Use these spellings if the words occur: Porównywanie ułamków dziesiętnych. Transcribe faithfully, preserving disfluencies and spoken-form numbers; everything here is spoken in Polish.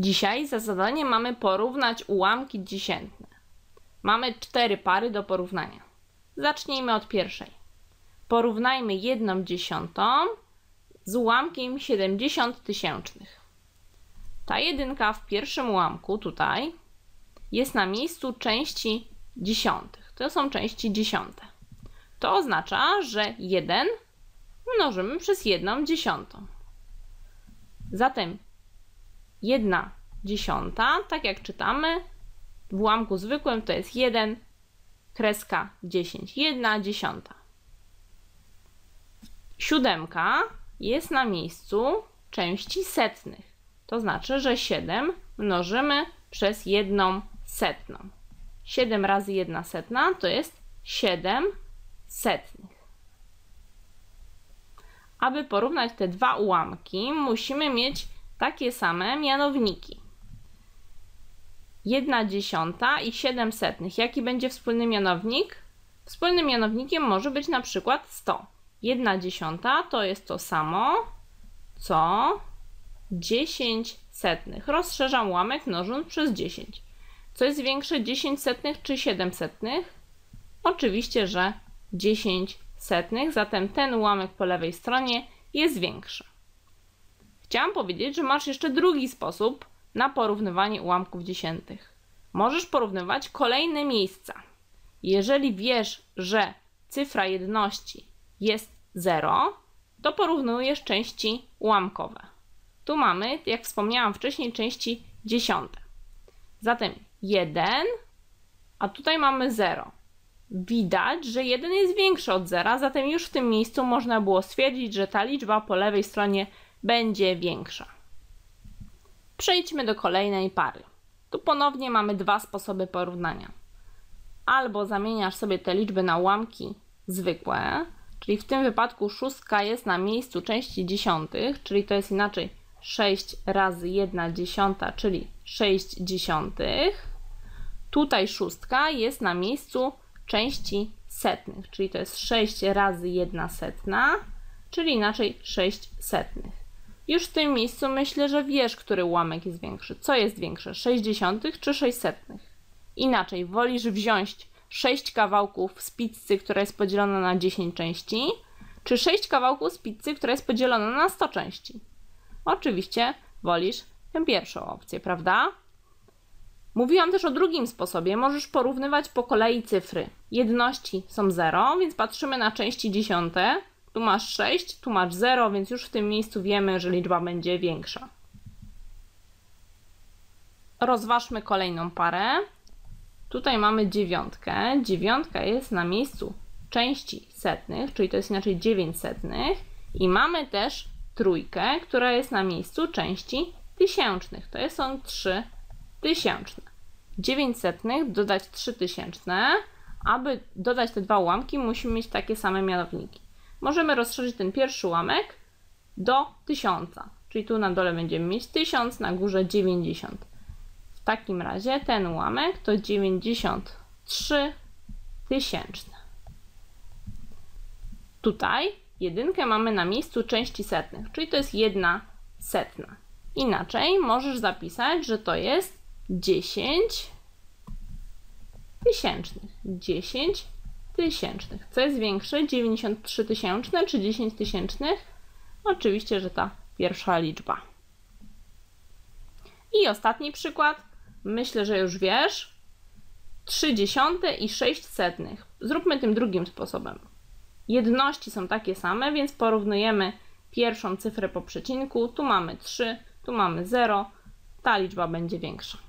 Dzisiaj za zadanie mamy porównać ułamki dziesiętne. Mamy cztery pary do porównania. Zacznijmy od pierwszej. Porównajmy jedną dziesiątą z ułamkiem siedemdziesiąt tysięcznych. Ta jedynka w pierwszym ułamku tutaj jest na miejscu części dziesiątych. To są części dziesiąte. To oznacza, że jeden mnożymy przez jedną dziesiątą. Zatem jedna dziesiąta, tak jak czytamy, w ułamku zwykłym to jest jeden, kreska dziesięć. jedna dziesiąta. Siódemka jest na miejscu części setnych. To znaczy, że siedem mnożymy przez jedną setną. siedem razy jedna setna to jest siedem setnych. Aby porównać te dwa ułamki, musimy mieć takie same mianowniki. jedna dziesiąta i siedem setnych. Jaki będzie wspólny mianownik? Wspólnym mianownikiem może być na przykład sto. jedna dziesiąta to jest to samo, co dziesięć setnych. Rozszerzam ułamek mnożąc przez dziesięć. Co jest większe, dziesięć setnych czy siedem setnych? Oczywiście, że dziesięć setnych, zatem ten ułamek po lewej stronie jest większy. Chciałam powiedzieć, że masz jeszcze drugi sposób na porównywanie ułamków dziesiętnych. Możesz porównywać kolejne miejsca. Jeżeli wiesz, że cyfra jedności jest zero, to porównujesz części ułamkowe. Tu mamy, jak wspomniałam wcześniej, części dziesiąte. Zatem jeden, a tutaj mamy zero. Widać, że jeden jest większy od zera, zatem już w tym miejscu można było stwierdzić, że ta liczba po lewej stronie będzie większa. Przejdźmy do kolejnej pary. Tu ponownie mamy dwa sposoby porównania. Albo zamieniasz sobie te liczby na ułamki zwykłe, czyli w tym wypadku szóstka jest na miejscu części dziesiątych, czyli to jest inaczej sześć razy jedna dziesiąta, czyli sześć dziesiątych. Tutaj szóstka jest na miejscu części setnych, czyli to jest sześć razy jedna setna, czyli inaczej sześć setnych. Już w tym miejscu myślę, że wiesz, który ułamek jest większy. Co jest większe, sześć dziesiątych czy sześć setnych? Inaczej, wolisz wziąć sześć kawałków z pizzy, która jest podzielona na dziesięć części, czy sześć kawałków z pizzy, która jest podzielona na sto części? Oczywiście wolisz tę pierwszą opcję, prawda? Mówiłam też o drugim sposobie. Możesz porównywać po kolei cyfry. Jedności są zero, więc patrzymy na części dziesiąte. Tu masz sześć, tu masz zero, więc już w tym miejscu wiemy, że liczba będzie większa. Rozważmy kolejną parę. Tutaj mamy dziewiątkę. Dziewiątka jest na miejscu części setnych, czyli to jest inaczej dziewięć setnych. I mamy też trójkę, która jest na miejscu części tysięcznych. To są trzy tysięczne. dziewięć setnych dodać trzy tysięczne. Aby dodać te dwa ułamki, musimy mieć takie same mianowniki. Możemy rozszerzyć ten pierwszy ułamek do tysiąca, czyli tu na dole będziemy mieć tysiąc, na górze dziewięćdziesiąt. W takim razie ten ułamek to dziewięćdziesiąt trzy tysięczne. Tutaj jedynkę mamy na miejscu części setnych, czyli to jest jedna setna. Inaczej możesz zapisać, że to jest dziesięć tysięcznych. dziesięć tysięcznych. Co jest większe? dziewięćdziesiąt trzy tysięczne czy dziesięć tysięcznych? Oczywiście, że ta pierwsza liczba. I ostatni przykład. Myślę, że już wiesz. trzy dziesiąte i sześć setnych. Zróbmy tym drugim sposobem. Jedności są takie same, więc porównujemy pierwszą cyfrę po przecinku. Tu mamy trzy, tu mamy zero. Ta liczba będzie większa.